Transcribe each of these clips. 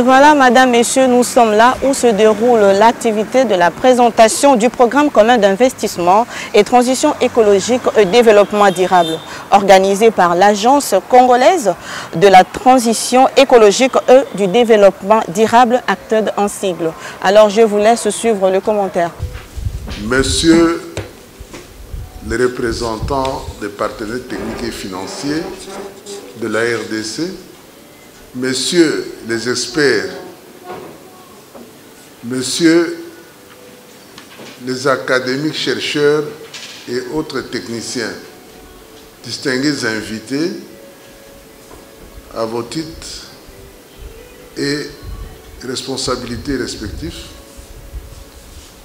Et voilà, madame, messieurs, nous sommes là où se déroule l'activité de la présentation du programme commun d'investissement et transition écologique et développement durable, organisé par l'Agence congolaise de la transition écologique et du développement durable, ACTED en sigle. Alors, je vous laisse suivre le commentaire. Messieurs les représentants des partenaires techniques et financiers de la RDC, messieurs les experts, messieurs les académiques, chercheurs et autres techniciens, distingués invités, à vos titres et responsabilités respectifs,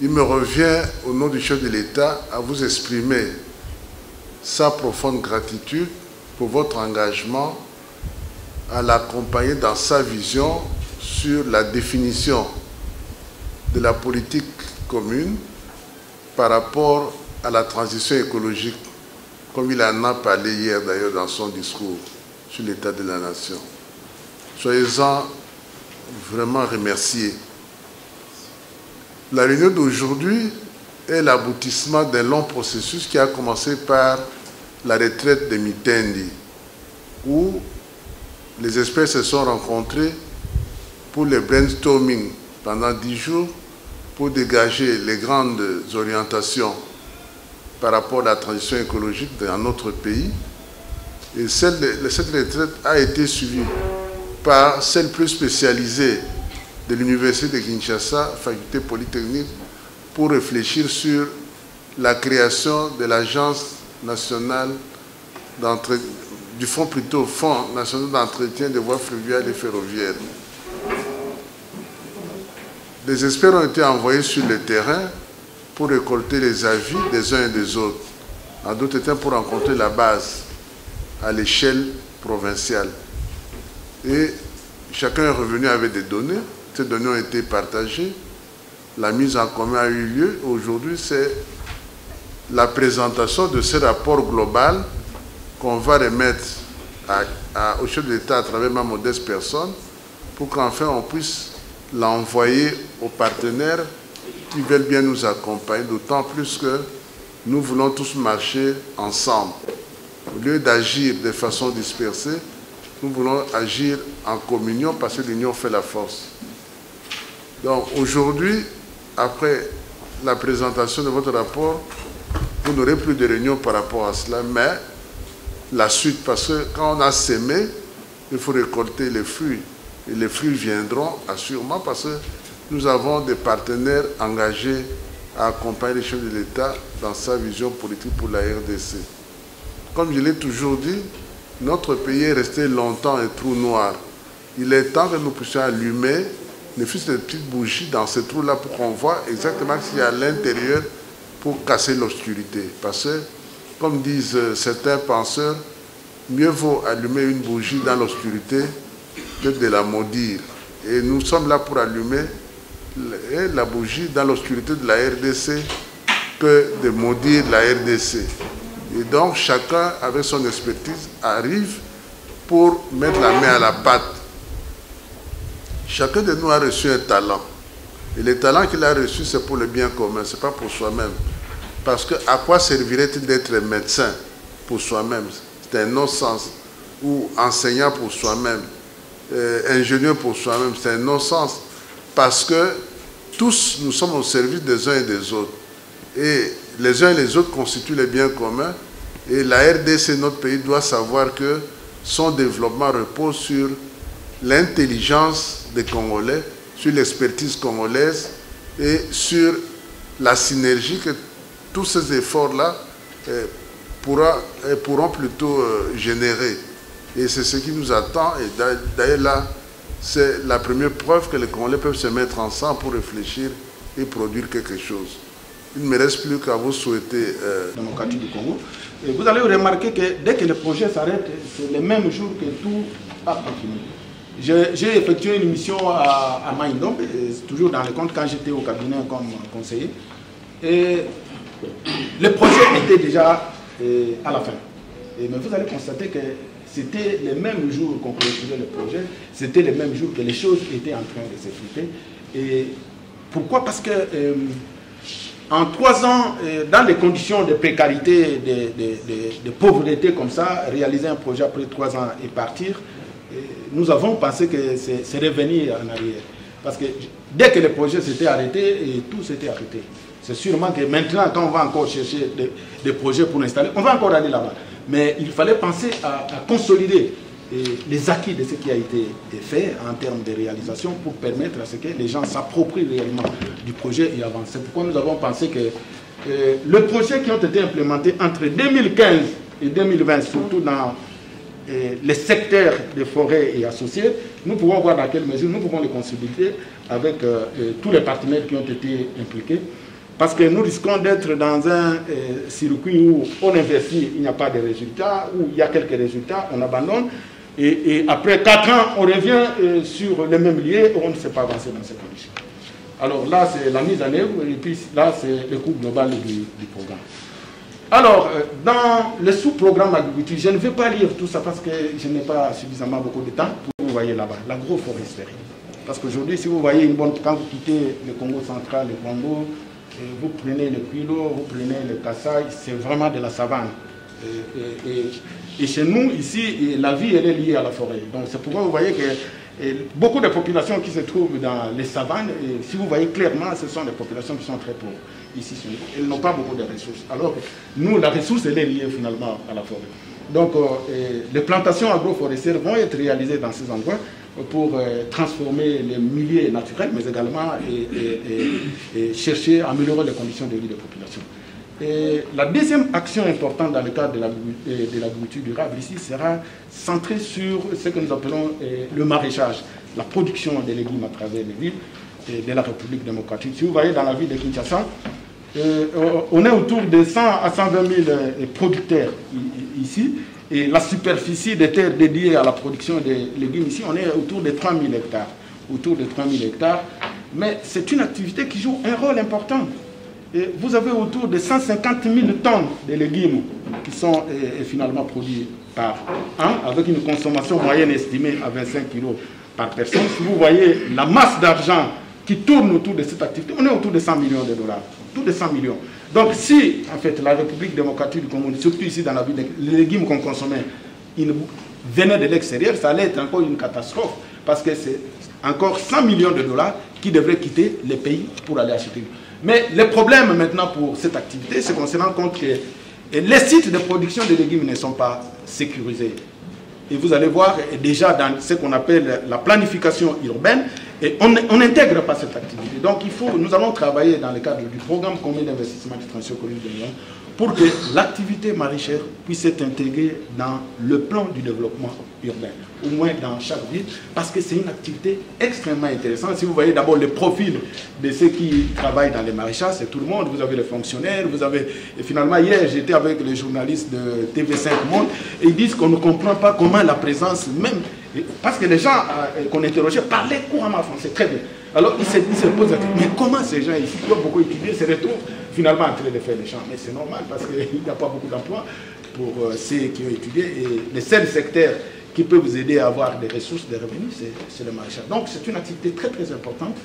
il me revient au nom du chef de l'État à vous exprimer sa profonde gratitude pour votre engagement à l'accompagner dans sa vision sur la définition de la politique commune par rapport à la transition écologique, comme il en a parlé hier d'ailleurs dans son discours sur l'état de la nation. Soyez-en vraiment remerciés. La réunion d'aujourd'hui est l'aboutissement d'un long processus qui a commencé par la retraite de Mitendi, où les experts se sont rencontrés pour le brainstorming pendant 10 jours pour dégager les grandes orientations par rapport à la transition écologique dans notre pays. Et cette retraite a été suivie par celle plus spécialisée de l'Université de Kinshasa, Faculté Polytechnique, pour réfléchir sur la création de l'Agence nationale d'entretien du Fonds national d'entretien des voies fluviales et ferroviaires. Des experts ont été envoyés sur le terrain pour récolter les avis des uns et des autres, en d'autres termes pour rencontrer la base à l'échelle provinciale. Et chacun est revenu avec des données. Ces données ont été partagées. La mise en commun a eu lieu. Aujourd'hui, c'est la présentation de ce rapport global qu'on va remettre au chef de l'État à travers ma modeste personne pour qu'enfin on puisse l'envoyer aux partenaires qui veulent bien nous accompagner, d'autant plus que nous voulons tous marcher ensemble. Au lieu d'agir de façon dispersée, nous voulons agir en communion parce que l'union fait la force. Donc aujourd'hui, après la présentation de votre rapport, vous n'aurez plus de réunion par rapport à cela, mais la suite, parce que quand on a semé, il faut récolter les fruits. Et les fruits viendront assurément parce que nous avons des partenaires engagés à accompagner le chef de l'État dans sa vision politique pour la RDC. Comme je l'ai toujours dit, notre pays est resté longtemps un trou noir. Il est temps que nous puissions allumer les fils de petites bougies dans ce trou-là pour qu'on voit exactement ce qu'il y a à l'intérieur pour casser l'obscurité. Parce que comme disent certains penseurs, mieux vaut allumer une bougie dans l'obscurité que de la maudire. Et nous sommes là pour allumer la bougie dans l'obscurité de la RDC que de maudire la RDC. Et donc chacun, avec son expertise, arrive pour mettre la main à la pâte. Chacun de nous a reçu un talent. Et le talent qu'il a reçu, c'est pour le bien commun, ce n'est pas pour soi-même. Parce que à quoi servirait-il d'être médecin pour soi-même? C'est un non-sens. Ou enseignant pour soi-même, ingénieur pour soi-même, c'est un non-sens. Parce que tous, nous sommes au service des uns et des autres. Et les uns et les autres constituent les biens communs. Et la RDC, notre pays, doit savoir que son développement repose sur l'intelligence des Congolais, sur l'expertise congolaise et sur la synergie que tous ces efforts-là pourront plutôt générer. Et c'est ce qui nous attend. Et d'ailleurs là, c'est la première preuve que les Congolais peuvent se mettre ensemble pour réfléchir et produire quelque chose. Il ne me reste plus qu'à vous souhaiter... démocratie du Congo. Et vous allez remarquer que dès que le projet s'arrête, c'est le même jour que tout a fini. J'ai effectué une mission à Maïndombe, toujours dans les comptes quand j'étais au cabinet comme conseiller. Et le projet était déjà à la fin. Mais vous allez constater que C'était le même jour qu'on clôturait le projet, c'était le même jour que les choses étaient en train de s'effriter. Et pourquoi? Parce que en 3 ans, dans les conditions de précarité, de pauvreté comme ça, réaliser un projet après 3 ans et partir, nous avons pensé que c'est revenir en arrière. Parce que dès que le projet s'était arrêté, et tout s'était arrêté. C'est sûrement que maintenant, quand on va encore chercher des projets pour l'installer, on va encore aller là-bas. Mais il fallait penser à consolider les acquis de ce qui a été fait en termes de réalisation pour permettre à ce que les gens s'approprient réellement du projet et avancent. C'est pourquoi nous avons pensé que les projets qui ont été implémentés entre 2015 et 2020, surtout dans les secteurs des forêts et associés, nous pouvons voir dans quelle mesure nous pouvons les consulter avec tous les partenaires qui ont été impliqués. Parce que nous risquons d'être dans un circuit où on investit, il n'y a pas de résultats, où il y a quelques résultats, on abandonne. Et après 4 ans, on revient sur le même lieu, on ne s'est pas avancé dans ces conditions. Alors là, c'est la mise en œuvre, et puis là, c'est le coût global du programme. Alors, dans le sous-programme agriculture, je ne vais pas lire tout ça parce que je n'ai pas suffisamment beaucoup de temps pour vous voyez là-bas, l'agroforesterie. Parce qu'aujourd'hui, si vous voyez une bonne... Quand vous quittez le Congo central, le Congo... Vous prenez le Kwilo, vous prenez le Kasaï, c'est vraiment de la savane. Et chez nous, ici, la vie, elle est liée à la forêt. Donc c'est pourquoi vous voyez que beaucoup de populations qui se trouvent dans les savanes, si vous voyez clairement, ce sont des populations qui sont très pauvres. Ici, elles n'ont pas beaucoup de ressources. Alors nous, la ressource, elle est liée finalement à la forêt. Donc les plantations agroforestières vont être réalisées dans ces endroits pour transformer les milieux naturels, mais également et chercher à améliorer les conditions de vie des populations. Et la deuxième action importante dans le cadre de l'agriculture durable ici sera centrée sur ce que nous appelons le maraîchage, la production des légumes à travers les villes de la République démocratique. Si vous voyez dans la ville de Kinshasa, on est autour de 100 à 120 000 producteurs ici. Et la superficie des terres dédiées à la production des légumes ici, on est autour de 3000 hectares. Autour de 3000 hectares. Mais c'est une activité qui joue un rôle important. Et vous avez autour de 150 000 tonnes de légumes qui sont finalement produits par an, avec une consommation moyenne estimée à 25 kg par personne. Si vous voyez la masse d'argent qui tourne autour de cette activité, on est autour de 100 millions de dollars. Autour de 100 millions. Donc si, en fait, la République démocratique du Congo, surtout ici dans la ville, les légumes qu'on consommait venaient de l'extérieur, ça allait être encore une catastrophe, parce que c'est encore 100 millions de dollars qui devraient quitter le pays pour aller acheter. Mais le problème maintenant pour cette activité, c'est qu'on se rend compte que les sites de production de légumes ne sont pas sécurisés. Et vous allez voir, déjà dans ce qu'on appelle la planification urbaine, et on n'intègre pas cette activité. Donc il faut, nous allons travailler dans le cadre du programme commun d'investissement de transition écologique de l'Union pour que l'activité maraîchère puisse être intégrée dans le plan du développement urbain, au moins dans chaque ville, parce que c'est une activité extrêmement intéressante. Si vous voyez d'abord le profil de ceux qui travaillent dans les maraîchages, c'est tout le monde. Vous avez les fonctionnaires, vous avez... Et finalement, hier, j'étais avec les journalistes de TV5Monde, et ils disent qu'on ne comprend pas comment la présence même... Parce que les gens qu'on interrogeait parlaient couramment français, très bien. Alors ils se posent la question, mais comment ces gens ici qui ont beaucoup étudié se retrouvent finalement en train de faire les champs? Mais c'est normal parce qu'il n'y a pas beaucoup d'emplois pour ceux qui ont étudié. Et les seuls secteurs qui peuvent vous aider à avoir des ressources, des revenus, c'est le maraîchage. Donc c'est une activité très très importante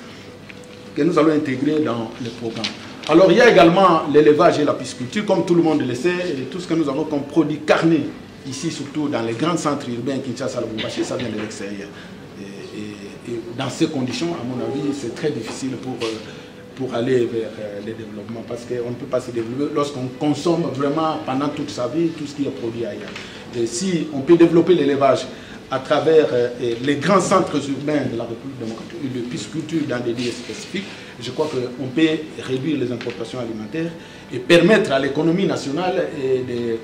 que nous allons intégrer dans le programme. Alors il y a également l'élevage et la pisciculture, comme tout le monde le sait, et tout ce que nous avons comme produits carnés. Ici, surtout dans les grands centres urbains, Kinshasa, Lubumbashi, ça vient de l'extérieur. Et dans ces conditions, à mon avis, c'est très difficile pour aller vers le développement, parce qu'on ne peut pas se développer lorsqu'on consomme vraiment pendant toute sa vie tout ce qui est produit ailleurs. Et si on peut développer l'élevage à travers les grands centres urbains de la République démocratique, de pisciculture dans des lieux spécifiques, je crois qu'on peut réduire les importations alimentaires et permettre à l'économie nationale de...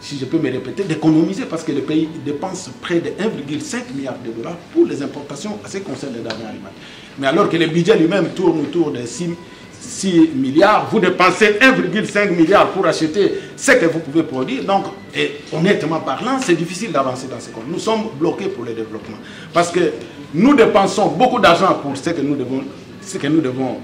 si je peux me répéter, d'économiser, parce que le pays dépense près de 1,5 milliard de dollars pour les importations à ce qui concerne les denrées alimentaires. Mais alors que le budget lui-même tourne autour de 6 milliards, vous dépensez 1,5 milliard pour acheter ce que vous pouvez produire. Donc, et honnêtement parlant, c'est difficile d'avancer dans ce compte. Nous sommes bloqués pour le développement, parce que nous dépensons beaucoup d'argent pour ce que nous devons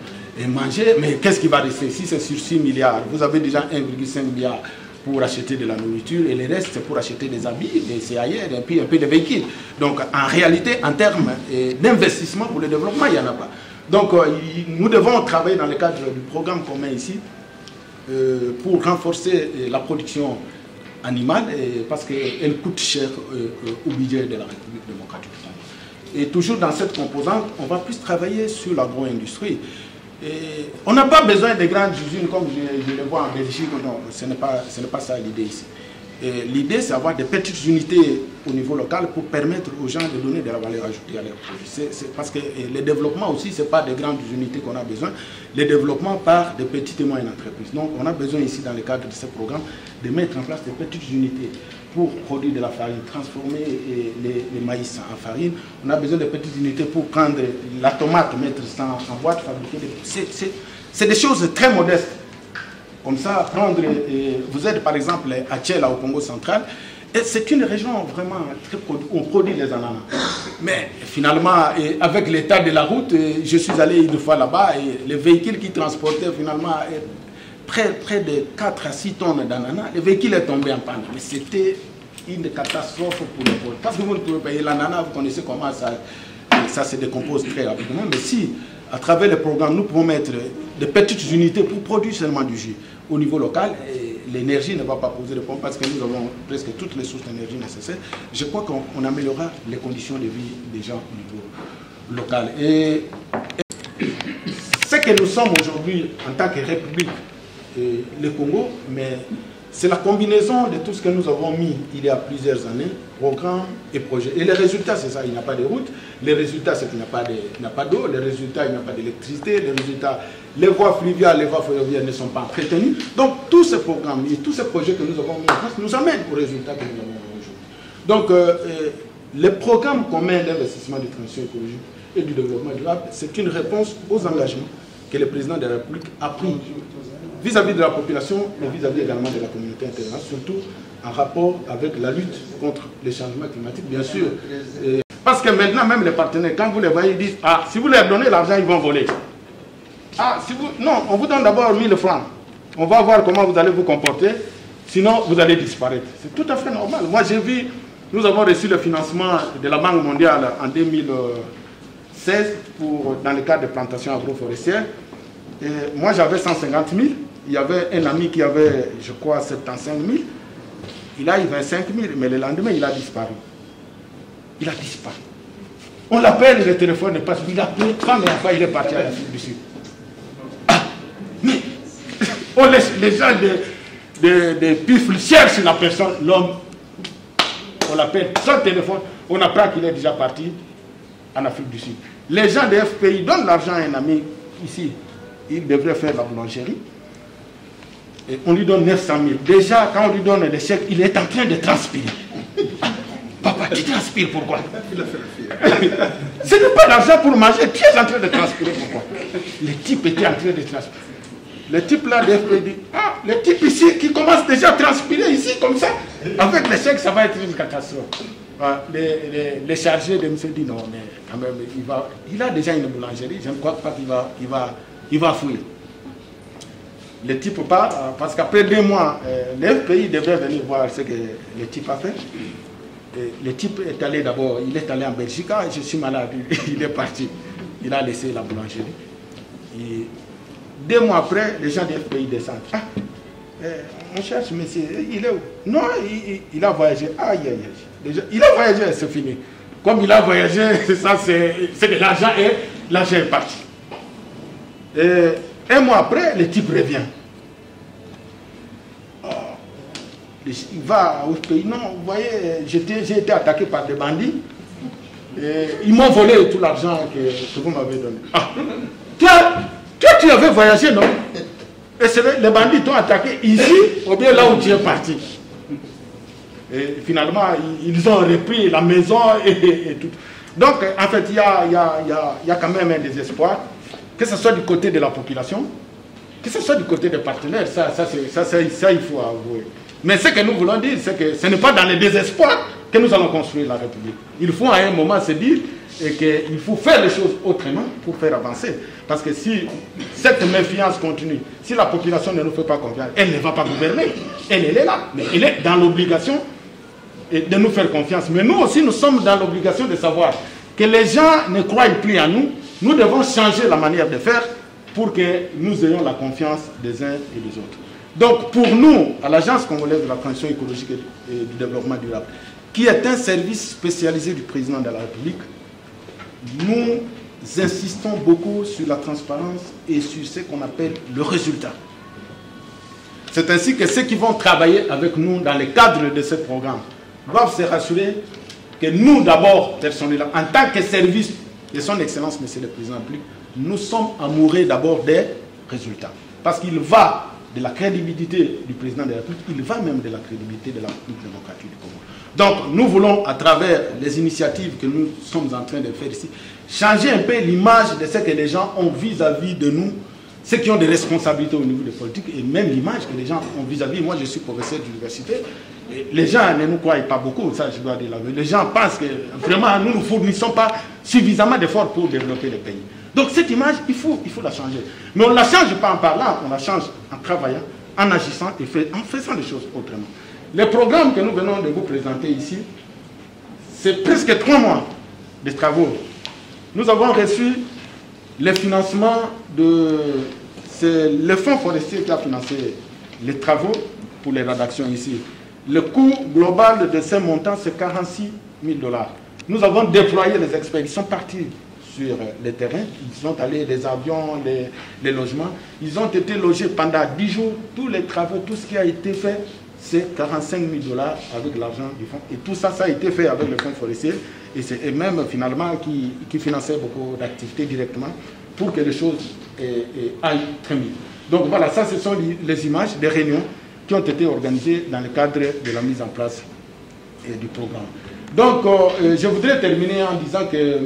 manger, mais qu'est-ce qui va rester? Si c'est sur 6 milliards, vous avez déjà 1,5 milliard pour acheter de la nourriture et le reste c'est pour acheter des habits, des CAR et puis un peu de véhicules. Donc en réalité, en termes d'investissement pour le développement, il n'y en a pas. Donc nous devons travailler dans le cadre du programme commun ici pour renforcer la production animale parce qu'elle coûte cher au budget de la République démocratique du Congo. Et toujours dans cette composante, on va plus travailler sur l'agro-industrie. On n'a pas besoin de grandes usines comme je le vois en Belgique. Non, ce n'est pas ça l'idée ici. L'idée, c'est d'avoir des petites unités au niveau local pour permettre aux gens de donner de la valeur ajoutée à leurs produits. Parce que le développement aussi, ce n'est pas des grandes unités qu'on a besoin. Le développement part de petites et moyennes entreprises. Donc, on a besoin ici, dans le cadre de ce programme, de mettre en place des petites unités pour produire de la farine, transformer les maïs en farine. On a besoin de petites unités pour prendre la tomate, mettre ça en boîte, fabriquer des... C'est des choses très modestes. Comme ça, prendre, vous êtes par exemple à Tchela au Congo central, et c'est une région vraiment très où on produit les ananas. Mais finalement, avec l'état de la route, je suis allé une fois là-bas et les véhicules qui transportaient finalement près de 4 à 6 tonnes d'ananas, le véhicule est tombé en panne. Mais c'était une catastrophe pour le peuple. Parce que vous ne pouvez pas payer l'ananas, vous connaissez comment ça se décompose très rapidement. Mais si, à travers le programme, nous pouvons mettre des petites unités pour produire seulement du jus. Au niveau local, l'énergie ne va pas poser de problème parce que nous avons presque toutes les sources d'énergie nécessaires. Je crois qu'on améliorera les conditions de vie des gens au niveau local. Et ce que nous sommes aujourd'hui en tant que République, le Congo, mais c'est la combinaison de tout ce que nous avons mis il y a plusieurs années, programmes et projets. Et les résultats, c'est ça, il n'y a pas de route, les résultats, c'est qu'il n'y a pas d'eau, les résultats, il n'y a pas d'électricité, les résultats, les voies fluviales, les voies ferroviaires ne sont pas entretenues. Donc, tous ces programmes et tous ces projets que nous avons mis en place nous amènent aux résultats que nous avons aujourd'hui. Donc, le programme commun d'investissement de transition écologique et du développement durable, c'est une réponse aux engagements que le président de la République a pris vis-à-vis de la population, mais vis-à-vis également de la communauté internationale, surtout en rapport avec la lutte contre les changements climatiques, bien sûr. Parce que maintenant, même les partenaires, quand vous les voyez, ils disent « Ah, si vous leur donnez l'argent, ils vont voler. Ah, si vous... Non, on vous donne d'abord 1000 francs. On va voir comment vous allez vous comporter, sinon vous allez disparaître. » C'est tout à fait normal. Moi, j'ai vu, nous avons reçu le financement de la Banque mondiale en 2016 dans le cadre de plantations agroforestières. Et moi, j'avais 150 000. Il y avait un ami qui avait, je crois, 75 000. Il a eu 25 000, mais le lendemain, il a disparu. Il a disparu. On l'appelle, le téléphone ne passe plus. Il a pris 30 000 fois, il est parti à l'Afrique du Sud. Ah, mais on laisse les gens de pifles cherchent la personne, l'homme. On l'appelle sans téléphone. On apprend qu'il est déjà parti en Afrique du Sud. Les gens de FPI donnent l'argent à un ami ici. Il devrait faire la boulangerie. Et on lui donne 900 000. Déjà, quand on lui donne le chèque, il est en train de transpirer. Ah, papa, tu transpires, pourquoi? Ce n'est pas l'argent pour manger, tu es en train de transpirer, pourquoi? Le type était en train de transpirer. Le type là, dit, ah, le type ici qui commence déjà à transpirer ici, comme ça, avec le chèque, ça va être une catastrophe. Le chargé de monsieur dit, non, mais quand même, il a déjà une boulangerie, je ne crois pas qu'il va... Il va fouiller. Le type part, parce qu'après 2 mois, le FPI devait venir voir ce que le type a fait. Et le type est allé d'abord, il est allé en Belgique, je suis malade, il est parti. Il a laissé la boulangerie. Et 2 mois après, les gens du FPI descendent. Ah, on cherche, monsieur, il est où? Non, il a voyagé. Aïe, aïe, aïe. Il a voyagé, c'est fini. Comme il a voyagé, ça, c'est de l'argent et l'argent est parti. Et 1 mois après, le type revient. Oh, il va au pays. Non, vous voyez, j'ai été attaqué par des bandits. Et ils m'ont volé tout l'argent que vous m'avez donné. Ah. Toi, tu avais voyagé, non? Et les bandits t'ont attaqué ici, ou bien là où tu es parti. Et finalement, ils ont repris la maison et tout. Donc, en fait, il y a quand même un désespoir. Que ce soit du côté de la population, que ce soit du côté des partenaires, ça il faut avouer. Mais ce que nous voulons dire, c'est que ce n'est pas dans le désespoir que nous allons construire la République. Il faut à un moment se dire, et qu'il faut faire les choses autrement pour faire avancer. Parce que si cette méfiance continue, si la population ne nous fait pas confiance, elle ne va pas gouverner. Elle est là, mais elle est dans l'obligation de nous faire confiance. Mais nous aussi, nous sommes dans l'obligation de savoir que les gens ne croient plus en nous. Nous devons changer la manière de faire pour que nous ayons la confiance des uns et des autres. Donc pour nous, à l'Agence congolaise de la transition écologique et du développement durable, qui est un service spécialisé du président de la République, nous insistons beaucoup sur la transparence et sur ce qu'on appelle le résultat. C'est ainsi que ceux qui vont travailler avec nous dans le cadre de ce programme doivent se rassurer que nous d'abord, personnellement, en tant que service de son Excellence, Monsieur le Président de la République, nous sommes amoureux d'abord des résultats. Parce qu'il va de la crédibilité du Président de la République, il va même de la crédibilité de la République démocratique du Congo. Donc nous voulons, à travers les initiatives que nous sommes en train de faire ici, changer un peu l'image de ce que les gens ont vis-à-vis de nous, ceux qui ont des responsabilités au niveau des politiques, et même l'image que les gens ont vis-à-vis. Moi, je suis professeur d'université, les gens ne nous croient pas beaucoup, ça je dois dire là. Les gens pensent que vraiment nous ne fournissons pas suffisamment d'efforts pour développer le pays. Donc cette image, il faut la changer. Mais on ne la change pas en parlant, on la change en travaillant, en agissant et en faisant les choses autrement. Le programme que nous venons de vous présenter ici, c'est presque 3 mois de travaux. Nous avons reçu le financement de... C'est le fonds forestier qui a financé les travaux pour les rédactions ici. Le coût global de ces montants, c'est $46 000. Nous avons déployé les experts, ils sont partis sur le terrain, ils sont allés, les avions, les logements. Ils ont été logés pendant 10 jours, tous les travaux, tout ce qui a été fait, c'est $45 000 avec l'argent du fonds. Et tout ça, ça a été fait avec le fonds forestier. Et c'est eux-mêmes, finalement, qui finançaient beaucoup d'activités directement pour que les choses aillent très vite. Donc voilà, ça, ce sont les images des réunions qui ont été organisées dans le cadre de la mise en place du programme. Donc, je voudrais terminer en disant que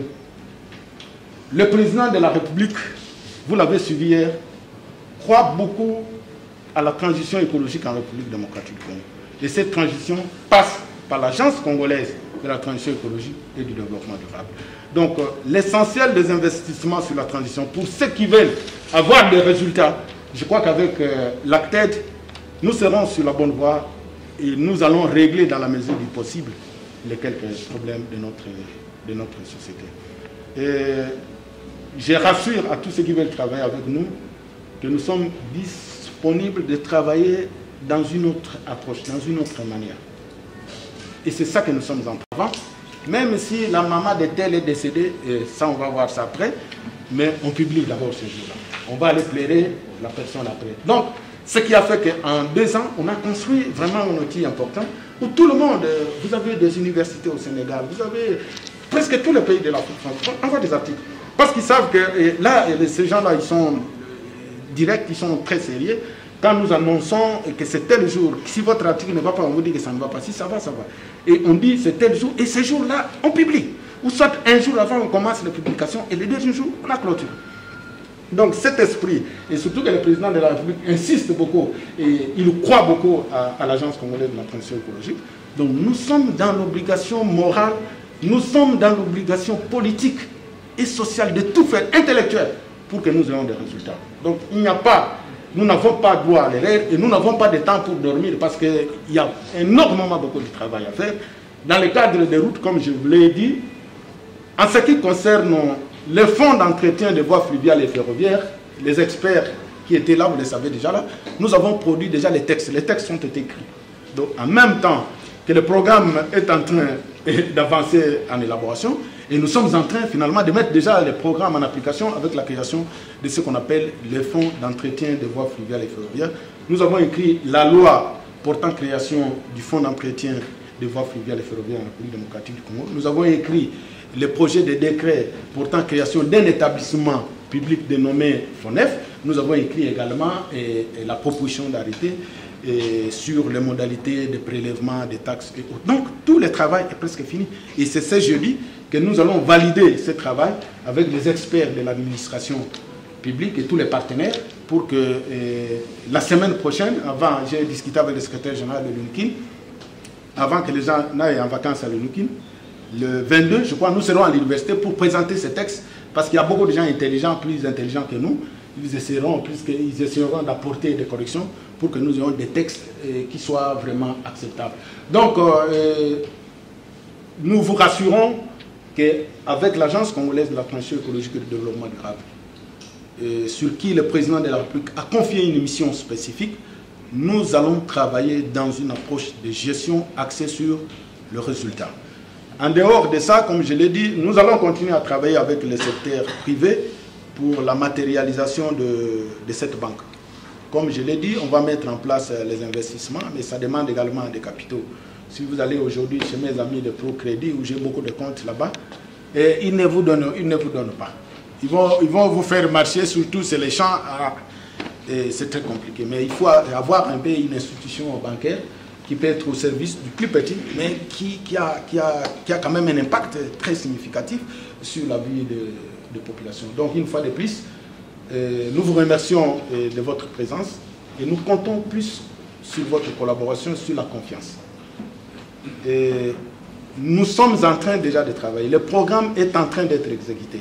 le président de la République, vous l'avez suivi hier, croit beaucoup à la transition écologique en République démocratique du Congo. Et cette transition passe par l'Agence congolaise de la transition écologique et du développement durable. Donc l'essentiel des investissements sur la transition, pour ceux qui veulent avoir des résultats, je crois qu'avec l'ACTED, nous serons sur la bonne voie et nous allons régler dans la mesure du possible les quelques problèmes de notre société. Et je rassure à tous ceux qui veulent travailler avec nous que nous sommes disponibles de travailler dans une autre approche, dans une autre manière. Et c'est ça que nous sommes en train de faire. Même si la maman de tel est décédée, et ça on va voir ça après, mais on publie d'abord ce jour-là. On va aller plaider la personne après. Donc, ce qui a fait qu'en 2 ans, on a construit vraiment un outil important où tout le monde, vous avez des universités au Sénégal, vous avez presque tous les pays de l'Afrique francophone, envoie des articles. Parce qu'ils savent que là, ces gens-là, ils sont directs, ils sont très sérieux. Quand nous annonçons que c'est tel jour, si votre article ne va pas, on vous dit que ça ne va pas. Si ça va, ça va. Et on dit c'est tel jour, et ce jour-là, on publie. Ou soit un jour avant, on commence la publication, et le deuxième jour, on a clôture. Donc cet esprit, et surtout que le président de la République insiste beaucoup, et il croit beaucoup à l'Agence congolaise de la transition écologique. Donc nous sommes dans l'obligation morale, nous sommes dans l'obligation politique et sociale de tout faire, intellectuel, pour que nous ayons des résultats. Donc il n'y a pas... Nous n'avons pas droit à l'erreur et nous n'avons pas de temps pour dormir parce qu'il y a énormément beaucoup de travail à faire. Dans le cadre des routes, comme je vous l'ai dit, en ce qui concerne le fonds d'entretien des voies fluviales et ferroviaires, les experts qui étaient là, vous les savez déjà là, nous avons produit déjà les textes. Les textes ont été écrits. Donc en même temps que le programme est en train d'avancer en élaboration, et nous sommes en train finalement de mettre déjà les programmes en application avec la création de ce qu'on appelle les fonds d'entretien des voies fluviales et ferroviaires. Nous avons écrit la loi portant création du fonds d'entretien des voies fluviales et ferroviaires en République démocratique du Congo. Nous avons écrit le projet de décret portant création d'un établissement public dénommé FONEF. Nous avons écrit également la proposition d'arrêté sur les modalités de prélèvement des taxes et autres. Donc tout le travail est presque fini et c'est ce jeudi que nous allons valider ce travail avec les experts de l'administration publique et tous les partenaires pour que la semaine prochaine, avant, j'ai discuté avec le secrétaire général de l'Unikine, avant que les gens n'aillent en vacances à l'Unikine, le 22, je crois, nous serons à l'université pour présenter ces textes, parce qu'il y a beaucoup de gens intelligents, plus intelligents que nous. Ils essaieront d'apporter des corrections pour que nous ayons des textes qui soient vraiment acceptables. Donc, nous vous rassurons qu'avec l'Agence congolaise de la transition écologique et du développement durable, sur qui le président de la République a confié une mission spécifique, nous allons travailler dans une approche de gestion axée sur le résultat. En dehors de ça, comme je l'ai dit, nous allons continuer à travailler avec le secteur privé pour la matérialisation de cette banque. Comme je l'ai dit, on va mettre en place les investissements, mais ça demande également des capitaux. Si vous allez aujourd'hui chez mes amis de Procrédit, où j'ai beaucoup de comptes là-bas, ils ne vous donnent pas. Ils vont vous faire marcher, surtout sur les champs. C'est très compliqué. Mais il faut avoir un peu une institution bancaire qui peut être au service du plus petit, mais qui a quand même un impact très significatif sur la vie de population. Donc, une fois de plus, nous vous remercions de votre présence et nous comptons plus sur votre collaboration, sur la confiance. Et nous sommes en train déjà de travailler. Le programme est en train d'être exécuté.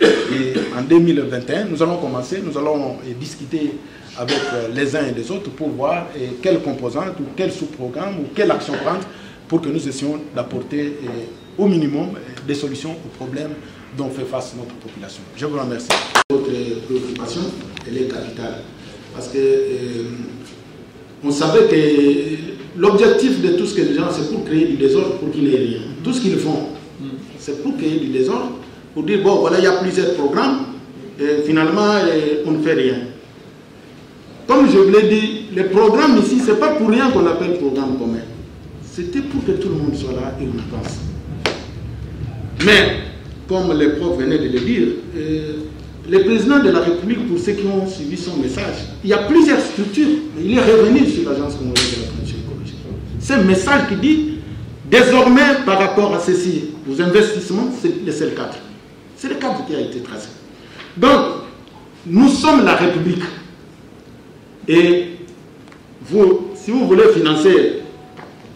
Et en 2021, nous allons commencer, nous allons discuter avec les uns et les autres pour voir quelle composante ou quel sous-programme ou quelle action prendre pour que nous essayions d'apporter au minimum des solutions aux problèmes dont fait face notre population. Je vous remercie. Votre préoccupation, elle est capitale. Parce que on savait que l'objectif de tout ce que les gens, c'est pour créer du désordre pour qu'il n'y ait rien. Tout ce qu'ils font, c'est pour créer du désordre, pour dire, bon, voilà, il y a plusieurs programmes, et finalement, on ne fait rien. Comme je vous l'ai dit, le programme ici, ce n'est pas pour rien qu'on appelle programme commun. C'était pour que tout le monde soit là et on avance. Mais, comme le prof venait de le dire, le président de la République, pour ceux qui ont suivi son message, il y a plusieurs structures, mais il est revenu sur l'Agence congolaise de la transition écologique. C'est un message qui dit, désormais, par rapport à ceci, vos investissements, c'est le seul cadre. C'est le cadre qui a été tracé. Donc, nous sommes la République. Et vous, si vous voulez financer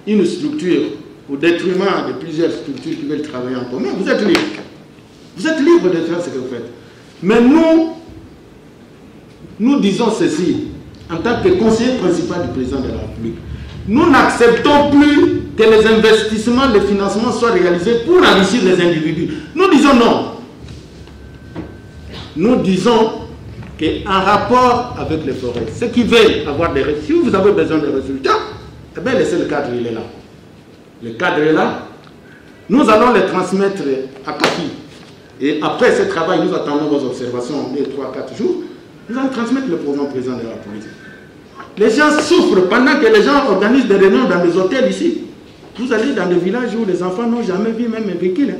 une structure au détriment de plusieurs structures qui veulent travailler en commun, vous êtes libre. Vous êtes libre de faire ce que vous faites. Mais nous, nous disons ceci, en tant que conseiller principal du président de la République, nous n'acceptons plus que les investissements, les financements soient réalisés pour enrichir les individus. Nous disons non. Nous disons qu'en rapport avec les forêts, ceux qui veulent avoir des résultats, si vous avez besoin de résultats, eh bien laissez le cadre, il est là. Le cadre est là. Nous allons le transmettre à Kaki. Et après ce travail, nous attendons vos observations en 3-4 jours. Nous allons transmettre le programme présent de la politique. Les gens souffrent pendant que les gens organisent des réunions dans les hôtels ici. Vous allez dans des villages où les enfants n'ont jamais vu même un véhicule.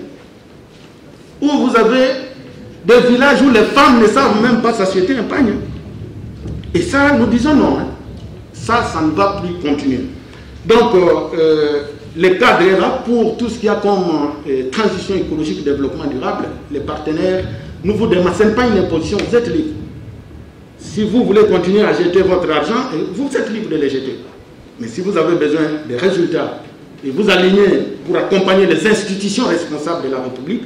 Où vous avez des villages où les femmes ne savent même pas s'acheter un pagne. Et ça, nous disons non. Ça ne va plus continuer. Donc, le cadre est là pour tout ce qu'il y a comme transition écologique, développement durable. Les partenaires, nous vous démarquons pas une imposition, vous êtes libre. Si vous voulez continuer à jeter votre argent, vous êtes libre de le jeter. Mais si vous avez besoin de résultats et vous alignez pour accompagner les institutions responsables de la République,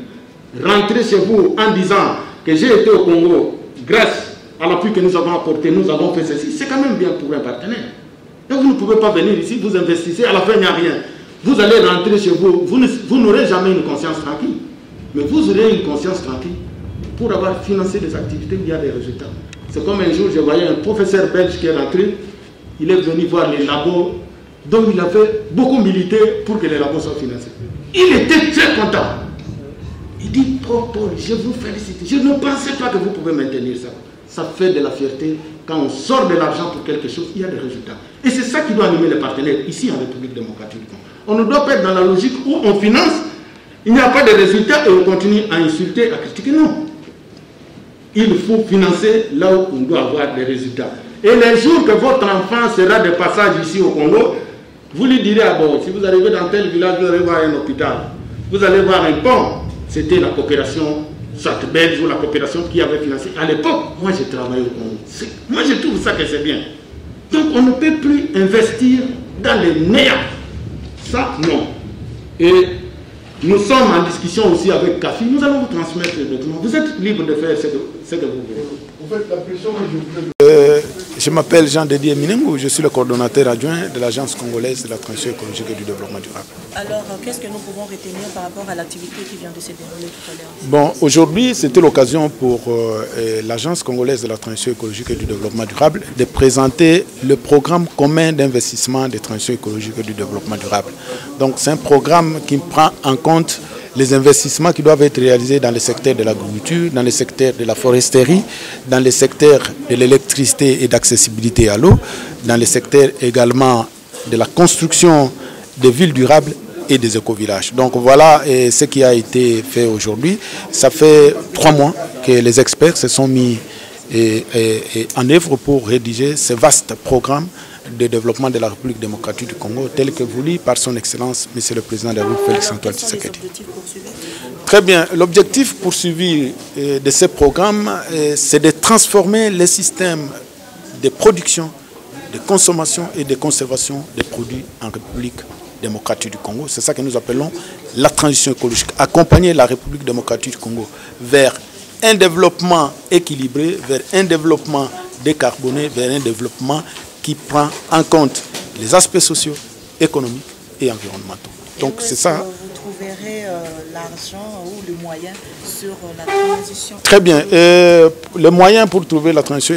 rentrez chez vous en disant que j'ai été au Congo grâce à l'appui que nous avons apporté, nous avons fait ceci, c'est quand même bien pour un partenaire. Donc vous ne pouvez pas venir ici, vous investissez, à la fin il n'y a rien. Vous allez rentrer chez vous, vous n'aurez jamais une conscience tranquille, mais vous aurez une conscience tranquille pour avoir financé des activités où il y a des résultats. C'est comme un jour, je voyais un professeur belge qui est rentré, il est venu voir les labos, donc il a fait beaucoup militer pour que les labos soient financés. Il était très content. Il dit, prof Paul, je vous félicite. Je ne pensais pas que vous pouvez maintenir ça. Ça fait de la fierté. Quand on sort de l'argent pour quelque chose, il y a des résultats. Et c'est ça qui doit animer les partenaires ici en République démocratique du Congo. On ne doit pas être dans la logique où on finance, il n'y a pas de résultats et on continue à insulter, à critiquer. Non. Il faut financer là où on doit avoir des résultats. Et les jours que votre enfant sera de passage ici au Congo, vous lui direz, ah bon, si vous arrivez dans tel village, vous allez voir un hôpital, vous allez voir un pont. C'était la coopération, soit belge ou la coopération qui avait financé. À l'époque, moi j'ai travaillé au Congo. Moi je trouve ça que c'est bien. Donc on ne peut plus investir dans les néants. Ça, non. Et Nous sommes en discussion aussi avec CAFI. Nous allons vous transmettre les documents. Vous êtes libre de faire ce que vous voulez. Je m'appelle Jean Didier Minengou. Je suis le coordonnateur adjoint de l'Agence congolaise de la transition écologique et du développement durable. Alors, qu'est-ce que nous pouvons retenir par rapport à l'activité qui vient de se dérouler tout à l'heure? Bon, aujourd'hui, c'était l'occasion pour l'Agence congolaise de la transition écologique et du développement durable de présenter le programme commun d'investissement des transitions écologiques et du développement durable. Donc, c'est un programme qui prend en compte les investissements qui doivent être réalisés dans le secteur de l'agriculture, dans le secteur de la foresterie, dans le secteur de l'électricité et d'accessibilité à l'eau, dans le secteur également de la construction des villes durables et des écovillages. Donc voilà ce qui a été fait aujourd'hui. Ça fait 3 mois que les experts se sont mis en œuvre pour rédiger ce vaste programme de développement de la République démocratique du Congo, tel que voulu par son Excellence, Monsieur le Président de la République, Félix Antoine Tshisekedi. Très bien. L'objectif poursuivi de ce programme, c'est de transformer les systèmes de production, de consommation et de conservation des produits en République démocratique du Congo. C'est ça que nous appelons la transition écologique. Accompagner la République démocratique du Congo vers un développement équilibré, vers un développement décarboné, vers un développement qui prend en compte les aspects sociaux, économiques et environnementaux. Donc c'est ça. Vous trouverez l'argent ou le moyen sur la transition. Très bien. Le moyen pour trouver la transition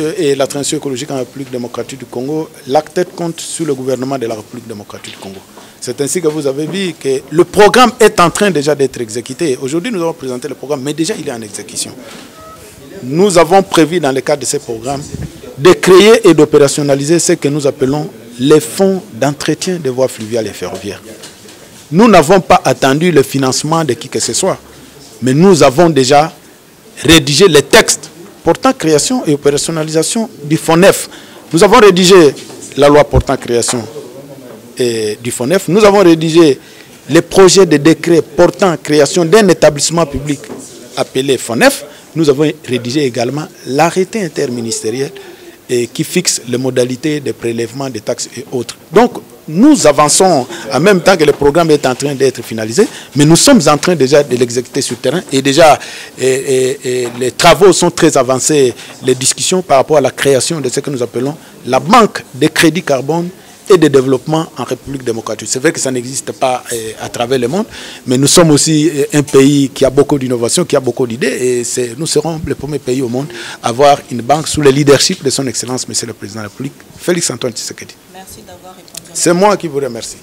écologique en République démocratique du Congo, l'ACTED compte sur le gouvernement de la République démocratique du Congo. C'est ainsi que vous avez vu que le programme est en train déjà d'être exécuté. Aujourd'hui, nous avons présenté le programme, mais déjà il est en exécution. Nous avons prévu dans le cadre de ce programme de créer et d'opérationnaliser ce que nous appelons les fonds d'entretien des voies fluviales et ferroviaires. Nous n'avons pas attendu le financement de qui que ce soit, mais nous avons déjà rédigé les textes portant création et opérationnalisation du FONEF. Nous avons rédigé la loi portant création du FONEF. Nous avons rédigé les projets de décret portant création d'un établissement public appelé FONEF. Nous avons rédigé également l'arrêté interministériel et qui fixe les modalités de prélèvement des taxes et autres. Donc, nous avançons en même temps que le programme est en train d'être finalisé, mais nous sommes en train déjà de l'exécuter sur le terrain et déjà les travaux sont très avancés, les discussions par rapport à la création de ce que nous appelons la banque de crédit carbone et de développement en République démocratique. C'est vrai que ça n'existe pas à travers le monde, mais nous sommes aussi un pays qui a beaucoup d'innovation, qui a beaucoup d'idées, et nous serons le premier pays au monde à avoir une banque sous le leadership de son Excellence, Monsieur le Président de la République, Félix Antoine Tshisekedi. Merci d'avoir répondu. C'est moi qui vous remercie.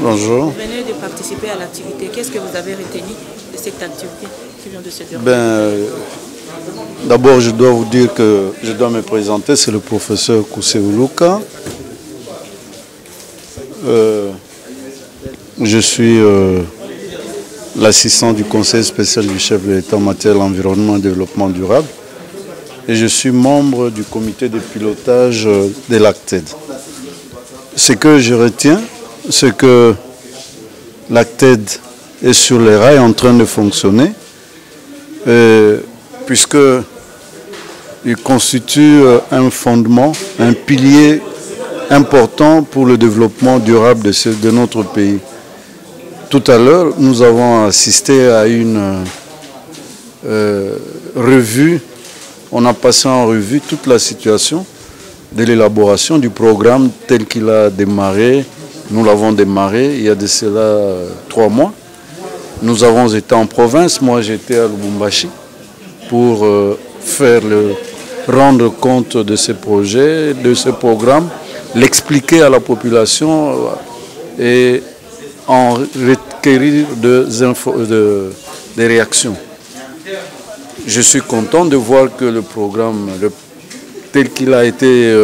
Bonjour. Vous venez de participer à l'activité. Qu'est-ce que vous avez retenu de cette activité qui vient de se dérouler? D'abord, je dois vous dire que je dois me présenter. C'est le professeur Kousseoulouka. Je suis l'assistant du Conseil spécial du chef de l'État en matière d'environnement et développement durable, et je suis membre du comité de pilotage de l'ACTED. Ce que je retiens, c'est que l'ACTED est sur les rails en train de fonctionner, puisqu'il constitue un fondement, un pilier important pour le développement durable de notre pays. Tout à l'heure, nous avons assisté à une revue. On a passé en revue toute la situation de l'élaboration du programme tel qu'il a démarré. Nous l'avons démarré il y a de cela 3 mois. Nous avons été en province. Moi, j'étais à Lubumbashi pour rendre compte de ces projets, de ce programme, l'expliquer à la population et en requérir des réactions. Je suis content de voir que le programme tel qu'il a été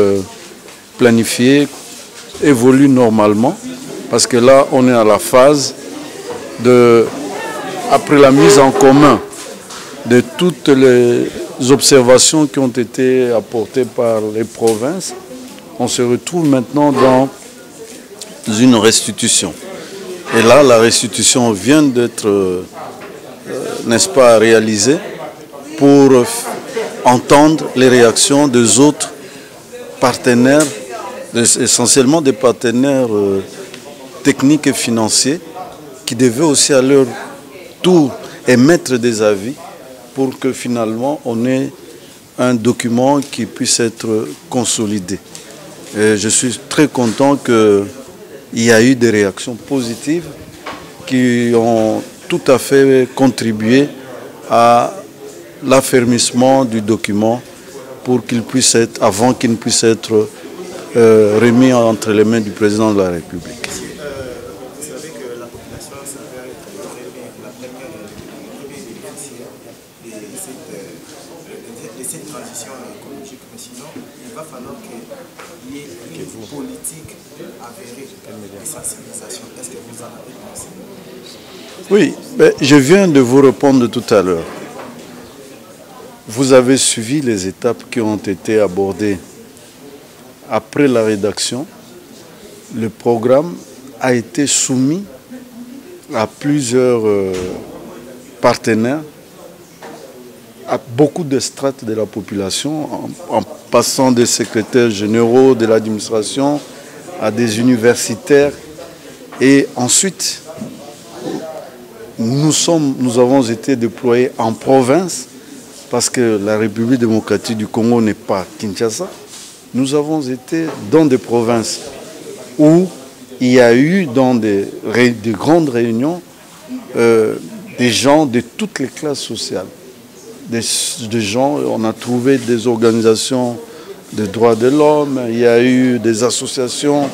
planifié évolue normalement, parce que là on est à la phase après la mise en commun de toutes les observations qui ont été apportées par les provinces. On se retrouve maintenant dans une restitution. Et là, la restitution vient d'être, n'est-ce pas, réalisée pour entendre les réactions des autres partenaires, essentiellement des partenaires techniques et financiers, qui devaient aussi à leur tour émettre des avis pour que finalement on ait un document qui puisse être consolidé. Et je suis très content qu'il y a eu des réactions positives qui ont tout à fait contribué à l'affermissement du document pour qu'il puisse être, avant qu'il ne puisse être remis entre les mains du président de la République. Vous savez que la population s'avère la première bénéficiaire de cette transition écologique, mais sinon il va falloir qu'il y ait une politique avérée de sensibilisation. Est-ce que vous en avez pensé? Oui, mais je viens de vous répondre tout à l'heure. Vous avez suivi les étapes qui ont été abordées. Après la rédaction, le programme a été soumis à plusieurs partenaires, à beaucoup de strates de la population, en passant des secrétaires généraux de l'administration à des universitaires. Et ensuite, nous avons été déployés en province, parce que la République démocratique du Congo n'est pas Kinshasa. Nous avons été dans des provinces où il y a eu dans des grandes réunions des gens de toutes les classes sociales. On a trouvé des organisations de droits de l'homme, il y a eu des associations,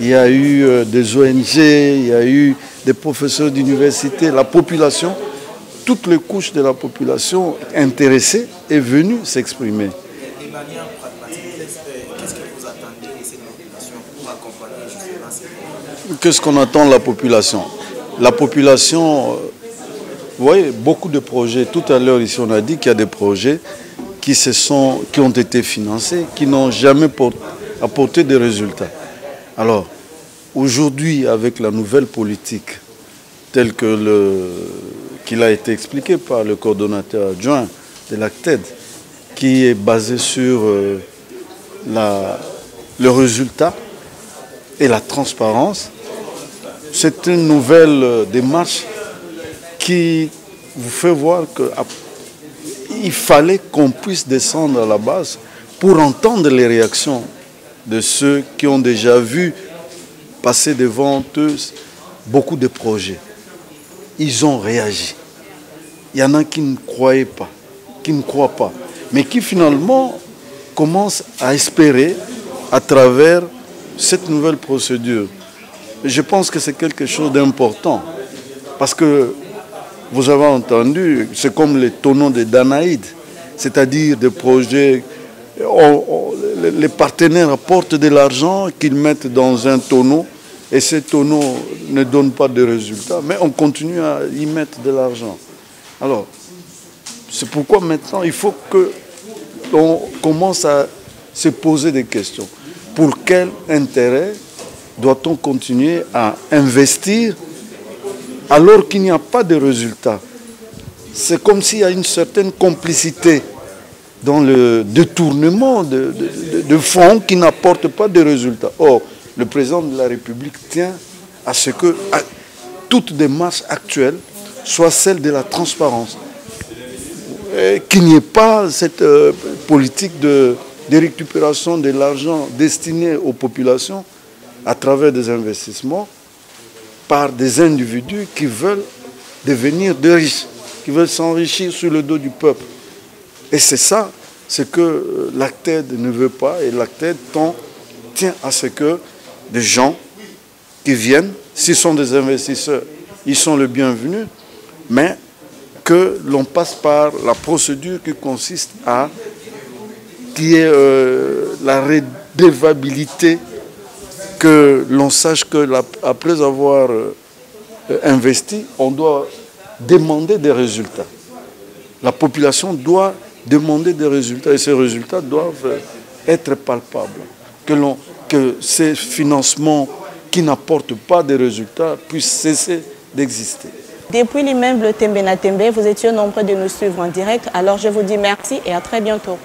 il y a eu des ONG, il y a eu des professeurs d'université, la population. Toutes les couches de la population intéressée est venue s'exprimer. Et de manière pragmatique, qu'est-ce que vous attendez de cette population pour accompagner justement ces gens? Qu'est-ce qu'on attend de la population? La population, vous voyez, beaucoup de projets. Tout à l'heure, ici, on a dit qu'il y a des projets qui ont été financés, qui n'ont jamais apporté de résultats. Alors, aujourd'hui, avec la nouvelle politique telle que qu'il a été expliqué par le coordonnateur adjoint de l'ACTED, qui est basé sur le résultat et la transparence. C'est une nouvelle démarche qui vous fait voir qu'il fallait qu'on puisse descendre à la base pour entendre les réactions de ceux qui ont déjà vu passer devant eux beaucoup de projets. Ils ont réagi. Il y en a qui ne croyaient pas, qui ne croient pas, mais qui finalement commencent à espérer à travers cette nouvelle procédure. Je pense que c'est quelque chose d'important, parce que vous avez entendu, c'est comme les tonneaux des Danaïdes, c'est-à-dire des projets, les partenaires apportent de l'argent qu'ils mettent dans un tonneau, et ces tonneaux ne donnent pas de résultats, mais on continue à y mettre de l'argent. Alors, c'est pourquoi maintenant, il faut que l'on commence à se poser des questions. Pour quel intérêt doit-on continuer à investir alors qu'il n'y a pas de résultats? C'est comme s'il y a une certaine complicité dans le détournement de fonds qui n'apportent pas de résultats. Or, le président de la République tient à ce que toute démarche actuelle soit celle de la transparence. Qu'il n'y ait pas cette politique de récupération de l'argent destiné aux populations à travers des investissements par des individus qui veulent devenir de riches, qui veulent s'enrichir sur le dos du peuple. Et c'est ça ce que l'ACTED ne veut pas, et l'ACTED tient à ce que des gens qui viennent, s'ils sont des investisseurs, ils sont les bienvenus, mais que l'on passe par la procédure qui consiste à la redevabilité, que l'on sache que après avoir investi, on doit demander des résultats. La population doit demander des résultats, et ces résultats doivent être palpables. Que ces financements qui n'apportent pas de résultats puissent cesser d'exister. Depuis l'immeuble Tembe na Tembe, vous étiez nombreux de nous suivre en direct. Alors je vous dis merci et à très bientôt.